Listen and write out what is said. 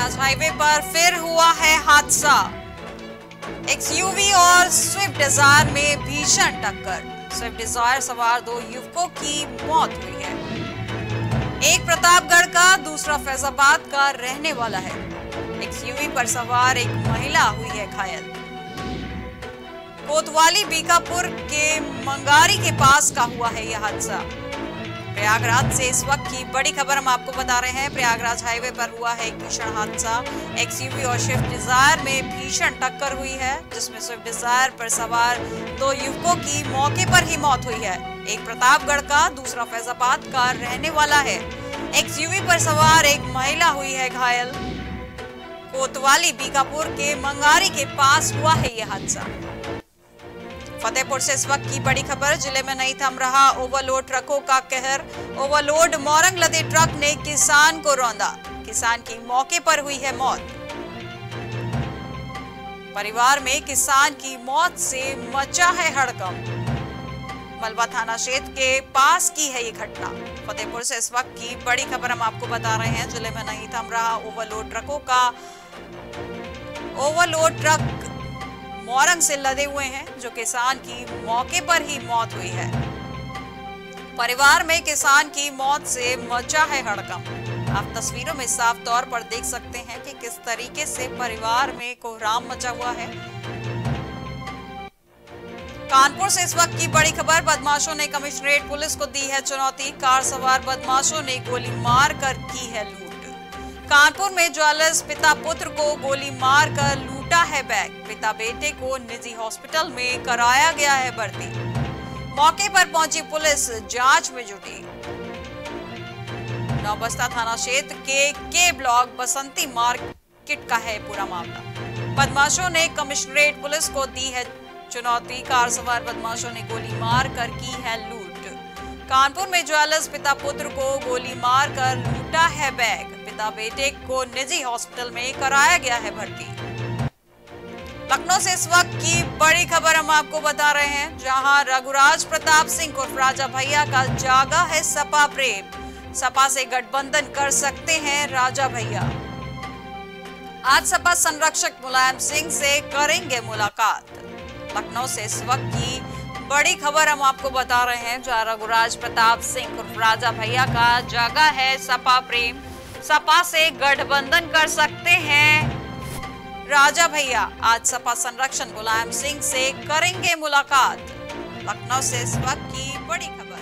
Prayagraj highway पर फिर हुआ है हादसा। एक्सयूवी और स्विफ्ट डिजायर में भीषण टक्कर। स्विफ्ट डिजायर सवार दो युवकों की मौत हुई है। एक प्रतापगढ़ का, दूसरा फैजाबाद का रहने वाला है। एक्सयूवी पर सवार एक महिला हुई है घायल। कोतवाली बीकापुर के मंगारी के पास का हुआ है यह हादसा। प्रयागराज से इस वक्त की बड़ी खबर हम आपको बता रहे हैं। प्रयागराज हाईवे पर हुआ है भीषण हादसा। एक्सयूवी और स्विफ्ट डिजायर में भीषण टक्कर हुई है, जिसमें स्विफ्ट डिजायर पर सवार दो युवकों की मौके पर ही मौत हुई है। एक प्रतापगढ़ का, दूसरा फैजाबाद का रहने वाला है। एक्सयूवी पर सवार एक महिला हुई है घायल। कोतवाली बीकापुर के मंगारी के पास हुआ है यह हादसा। फतेहपुर से इस वक्त की बड़ी खबर। जिले में नहीं थम रहा ओवरलोड ट्रकों का कहर। ओवरलोड मोरंग लदे ट्रक ने किसान को रौंदा। किसान की मौके पर हुई है मौत। परिवार में किसान की मौत से मचा है हड़कंप। मलबा थाना क्षेत्र के पास की है ये घटना। फतेहपुर से इस वक्त की बड़ी खबर हम आपको बता रहे हैं। जिले में नहीं थम रहा ओवरलोड ट्रकों का। ओवरलोड ट्रक मोरंग से लदे हुए हैं, जो किसान की मौके पर ही मौत हुई है। परिवार में किसान की मौत से मचा है हड़कंप। आप तस्वीरों में साफ तौर पर देख सकते हैं कि किस तरीके से परिवार में कोहराम मचा हुआ है। कानपुर से इस वक्त की बड़ी खबर। बदमाशों ने कमिश्नरेट पुलिस को दी है चुनौती। कार सवार बदमाशों ने गोली मारकर की है लूट। कानपुर में ज्वेलर्स पिता पुत्र को गोली मारकर लूटा है बैग। पिता बेटे को निजी हॉस्पिटल में कराया गया है भर्ती। मौके पर पहुंची पुलिस, जांच में जुटी। नौबस्ता थाना क्षेत्र के ब्लॉक बसंती मार्केट का है पूरा मामला। बदमाशों ने कमिश्नरेट पुलिस को दी है चुनौती। कार सवार बदमाशों ने गोली मार कर की है लूट। कानपुर में ज्वेलर्स पिता पुत्र को गोली मार कर लूटा है बैग। पिता बेटे को निजी हॉस्पिटल में कराया गया है भर्ती। लखनऊ से इस वक्त की बड़ी खबर हम आपको बता रहे हैं, जहां रघुराज प्रताप सिंह उर्फ राजा भैया का जागा है सपा प्रेम। सपा से गठबंधन कर सकते हैं राजा भैया। आज सपा संरक्षक मुलायम सिंह से करेंगे मुलाकात। लखनऊ से इस वक्त की बड़ी खबर हम आपको बता रहे हैं, जहां रघुराज प्रताप सिंह उर्फ राजा भैया का जागा है सपा प्रेम। सपा से गठबंधन कर सकते हैं राजा भैया। आज सपा संरक्षण मुलायम सिंह से करेंगे मुलाकात। लखनऊ से इस वक्त की बड़ी खबर।